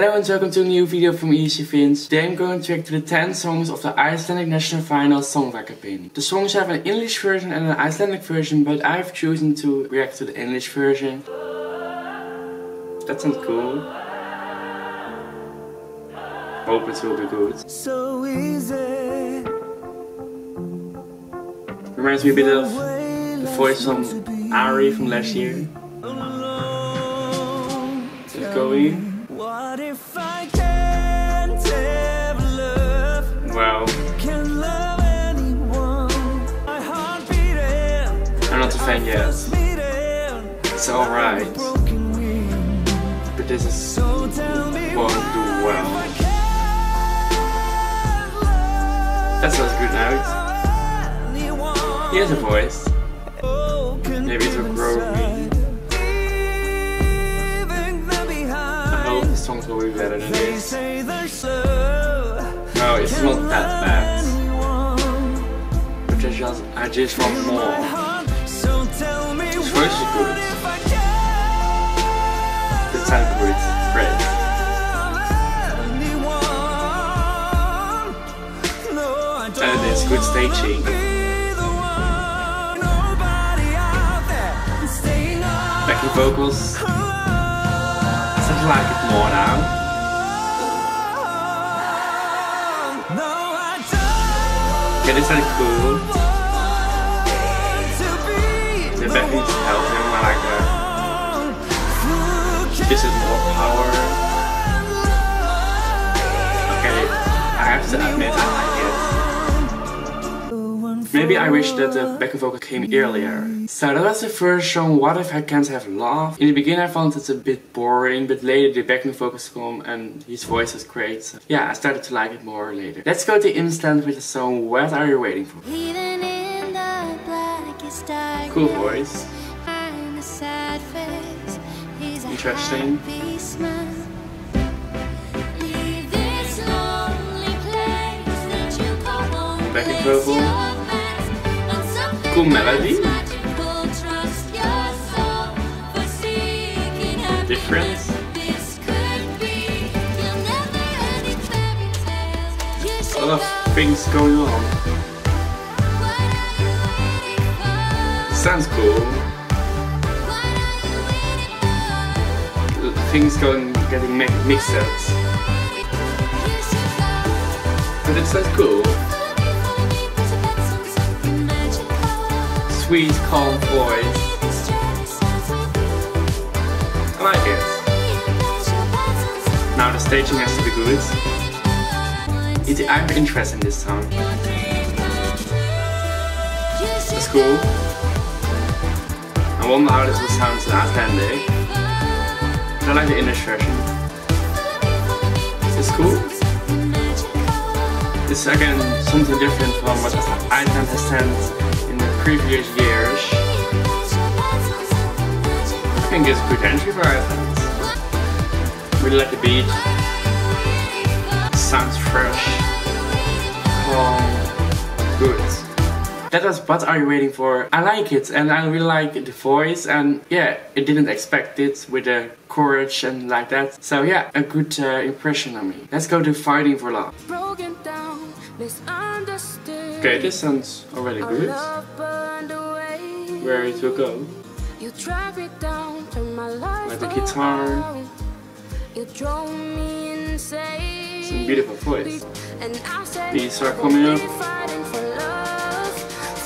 Hello and welcome to a new video from Easy Fins. Today I'm going to react to the 10 songs of the Icelandic national final Söngvakeppnin. The songs have an English version and an Icelandic version, but I've chosen to react to the English version. That sounds cool. Hope it will be good. So easy. Reminds me a bit of the voice on Ari from last year. Let's go in. What if I can't have love? Wow. Can love anyone? My heart beating. I'm not a fan yet. It's alright. But this is so tell me won't do well. That sounds good now. He has a voice. Maybe it will grow me. Songs will be better than this. No, it's not that bad. But I just want more. This voice is good. The time for it. Great. And it's good staging. Backing vocals. I like it more now. Okay, this sounds cool. The back needs to help him, I like that. This is more power. Okay, I have to admit I like it. Maybe I wish that the backing vocal came earlier. So that was the first song, What If I Can't Have Love. In the beginning I found it a bit boring, but later the backing vocals come and his voice was great. So yeah, I started to like it more later. Let's go to Imsland with the song What Are You Waiting For? Even in the blackest darkness, cool voice. Interesting. Backing vocal. Cool melody. Difference. A lot of things going on. Sounds cool. Things getting mixed up. But it sounds cool. Sweet, calm voice. I like it. Now the staging has to be good. I'm interested in this song. That's cool. I wonder how this will sound in Icelandic. I like the English version. It's cool. It's again something different from what Iceland has sent in the previous years. I think it's a good entry for Iceland. Really like the beat. Sounds fresh. Calm. Good. That was What Are You Waiting For. I like it and I really like the voice, and yeah, I didn't expect it with the courage and like that. So yeah, a good impression on me. Let's go to Fighting For Love. Broken down, misunderstood. Okay, this sounds already good. Where it will go. You drag me down, turn my life like the guitar. You drove me insane. Some beautiful voice. And I said these are coming up. Fighting for love,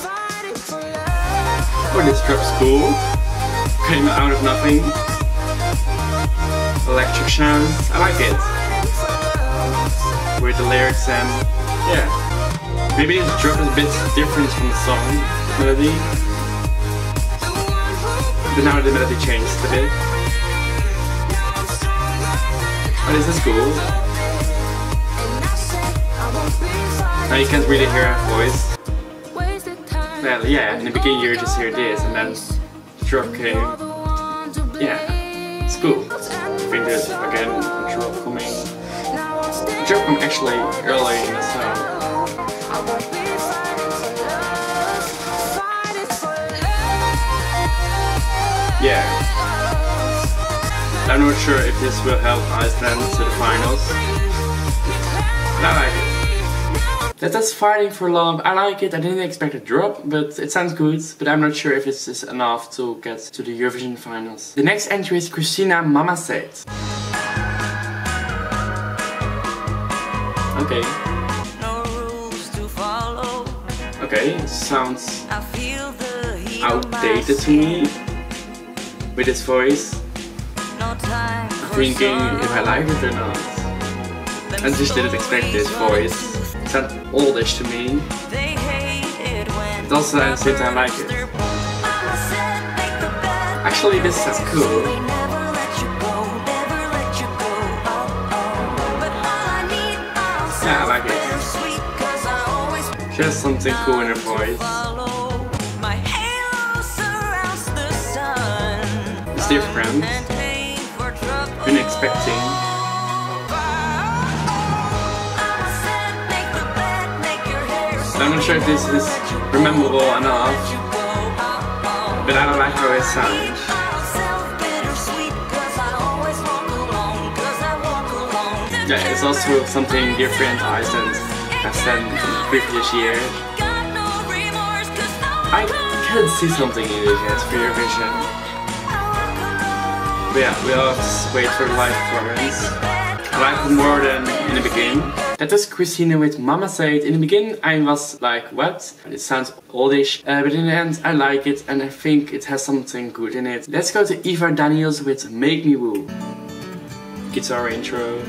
fighting for love. Oh, this trap's cool. Came out of nothing. Electric sound. I like it. With the lyrics and yeah. Maybe this drop is a bit different from the song melody. But now the melody changed a bit. Oh, this is cool. Now you can't really hear her voice. Well, yeah, in the beginning you just hear this and then the drop came. Yeah, it's cool. I think there's again a drop coming. The drop came actually early in the song. Yeah. I'm not sure if this will help Iceland to the finals. Bye. That was Fighting for Love. I like it. I didn't expect a drop, but it sounds good. But I'm not sure if this is enough to get to the Eurovision finals. The next entry is Kristina Mamaset. Okay. No rules to follow. Okay, it sounds outdated to me. With his voice. I'm thinking if I like it or not. I just didn't expect this voice. It sounds oldish to me. But also at the same time I like it. Actually this sounds cool. Yeah, I like it. She has something cool in her voice. It's different. Been expecting. I'm not sure if this is rememberable enough, but I don't like how it sounds. Yeah, it's also something different Iceland has done in the previous year. I could see something in it yes, for your vision. But yeah, we all have to wait for live performance. I like it more than in the beginning. That was Kristina with Mama Said. In the beginning I was like, what? It sounds oldish. But in the end I like it and I think it has something good in it. Let's go to Ívar Daníels with Make Me Woo. Guitar intro.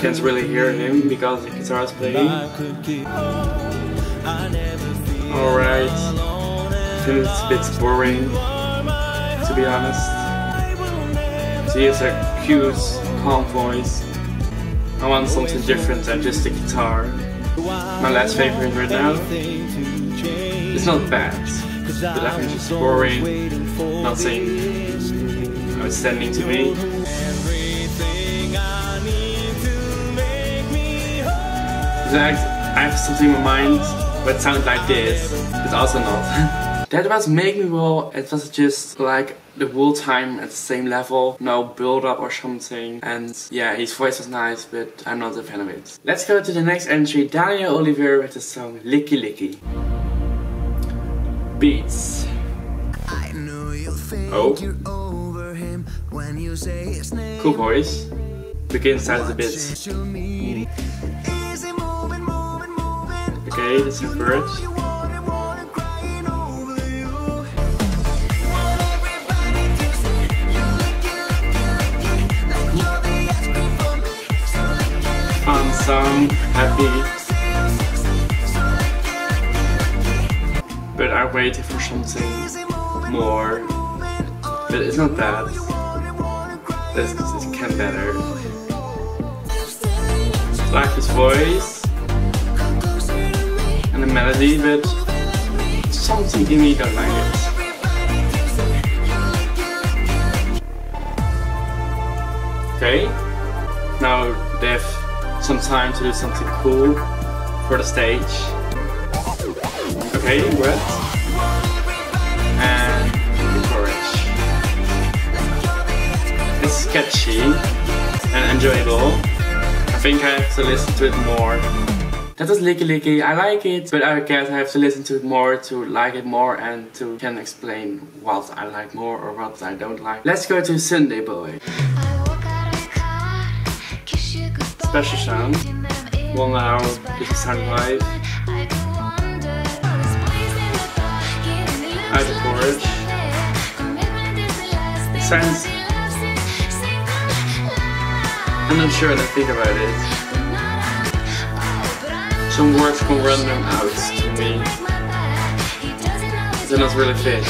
Can't really hear him because the guitar is playing. Alright. I think it's a bit boring, to be honest. He has a cute, calm voice. I want something different than just the guitar. My last favorite right now. It's not bad, but I think it's boring. Nothing outstanding to me. I have something in my mind, but sounds like this. It's also not. That was Make Me Woo. It was just like the whole time at the same level, no build up or something. And yeah, his voice was nice, but I'm not a fan of it. Let's go to the next entry, Daníel Óliver with the song Licky Licky. Beats. I know you think you're over him when you say his name. Cool voice. Begin sounds a bit. Okay, that's the first. I'm happy, but I waited for something more, but it's not that, it can better. I like his voice and the melody, but something in me don't like it. Okay, now they've some time to do something cool for the stage. Okay, breath and courage. It's catchy and enjoyable. I think I have to listen to it more. That was Licky Licky. I like it, but I guess I have to listen to it more to like it more and to can explain what I like more or what I don't like. Let's go to Sunday Boy. Special sound, 1 hour, this is sound live. I have a chorus. It sounds... I'm not sure what I think about it. Some words come random out to me. They're not really fit.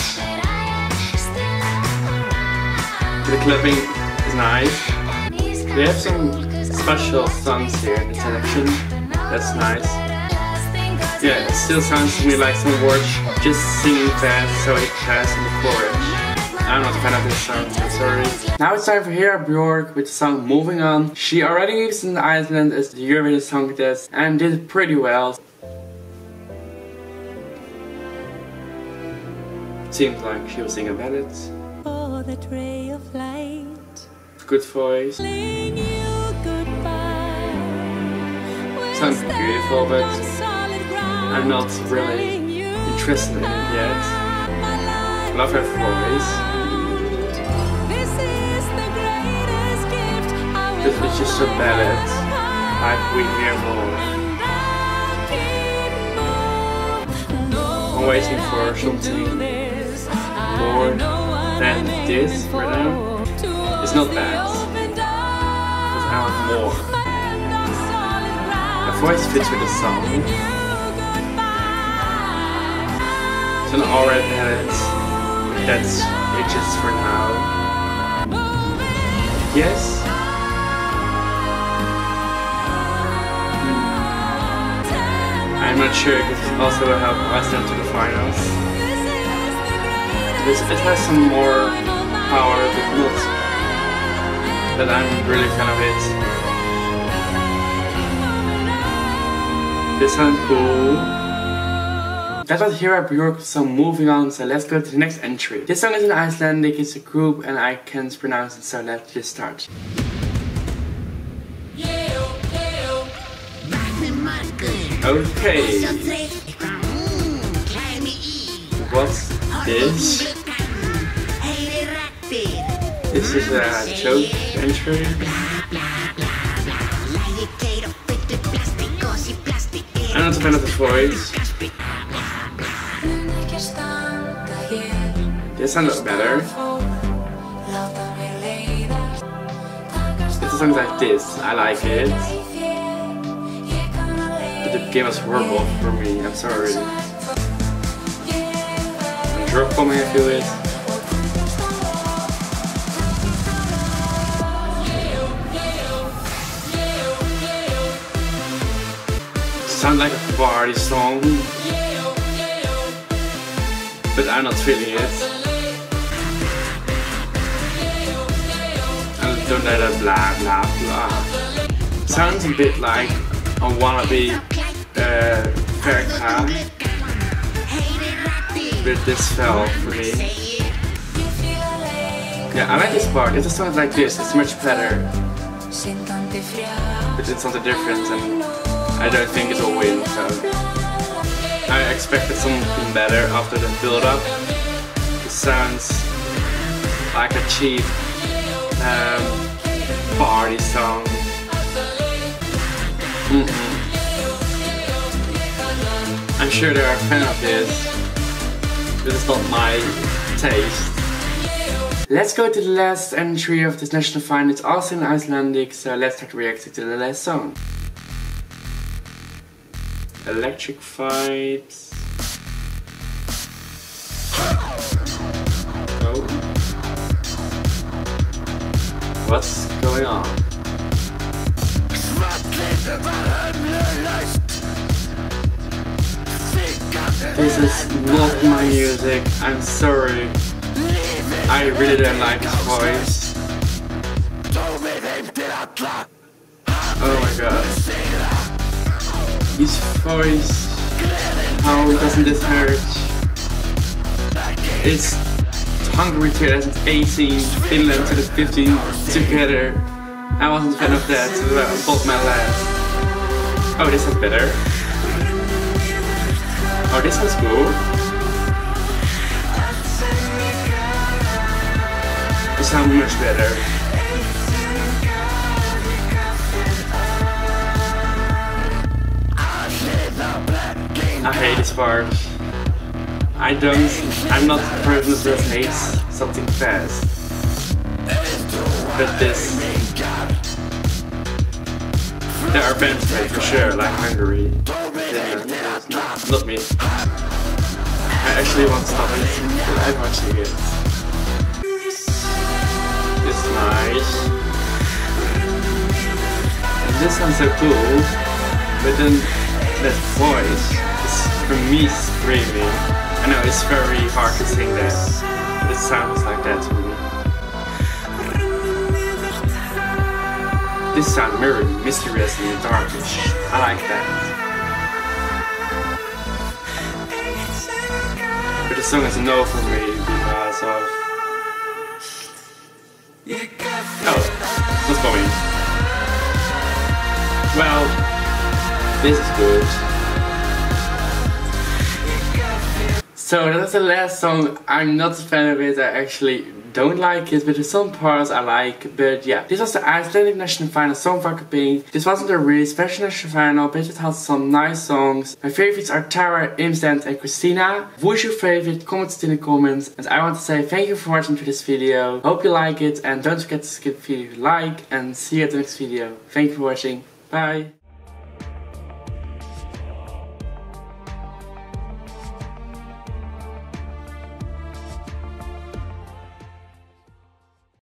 The clapping is nice. They have some special songs here in the selection, that's nice. Yeah, it still sounds to me like some words just singing fast so it passed in the chorus. I'm not a fan of this song, I'm sorry. Now it's time for Hera Björk with the song Moving On. She already lives in Iceland as the Eurovision Song Contest and did pretty well. Seems like she was singing about it. Oh, the ray of light. good voice. Sounds beautiful, but I'm not really interested in it yet. I love her voice. This was just a ballad. We hear more. I'm waiting for something more than this right now. It's not bad, but I want more. The voice fits with the song. It's an alright edit. That's it just for now. Yes. I'm not sure if it also will help us down to the finals. It has some more power, but not that I'm really a fan of it. This sounds cool. That was Hera Björk, so moving on, so let's go to the next entry. This song is in Icelandic, it's a group and I can't pronounce it, so let's just start. Okay. What's this? This is a joke entry. I'm not a fan of the voice. This sound looks better. It's a song like this, I like it. But the game was horrible for me, I'm sorry. I'm drop bombing, I feel it. Sounds like a party song, but I'm not feeling it. I don't know that blah blah blah. Sounds a bit like a wannabe Verka, but this fell for me. Yeah, I like this part. If it sounds like this, it's much better. But it's not a difference and I don't think it will win, so I expected something better after the build-up. It sounds like a cheap party song. I'm sure there are fans of this, but it's not my taste. Let's go to the last entry of this national final. It's also in Icelandic, so let's start reacting to the last song. Electric vibes. Oh. What's going on? This is not my music, I'm sorry. I really don't like his voice. Oh my god. His voice, how doesn't this hurt? It's Hungary 2018, Finland 2015 together. I wasn't a fan of that, so I bought my last. Oh, this is better. Oh, this was cool. It sounds much better. I hate this part. I'm not the person who hates something fast. But this. There are bands for sure, like Hungary. Yeah, not me. I actually want to stop it. I'm watching it. It's nice. And this sounds so cool, but then that voice. For me, screaming. I know it's very hard to sing that. But it sounds like that to me. This sound very mysterious and darkish. I like that. But the song is no for me because of. Oh. business groups. So that's the last song. I'm not a fan of it, I actually don't like it, but there's some parts I like. But yeah, this was the Icelandic national final Söngvakeppnin. This wasn't a really special national final, but it had some nice songs. My favorites are Tara, Imsland and Kristina. Who's your favorite? Comment it in the comments. And I want to say thank you for watching this video. Hope you like it and don't forget to skip the video if you like, and see you at the next video. Thank you for watching. Bye!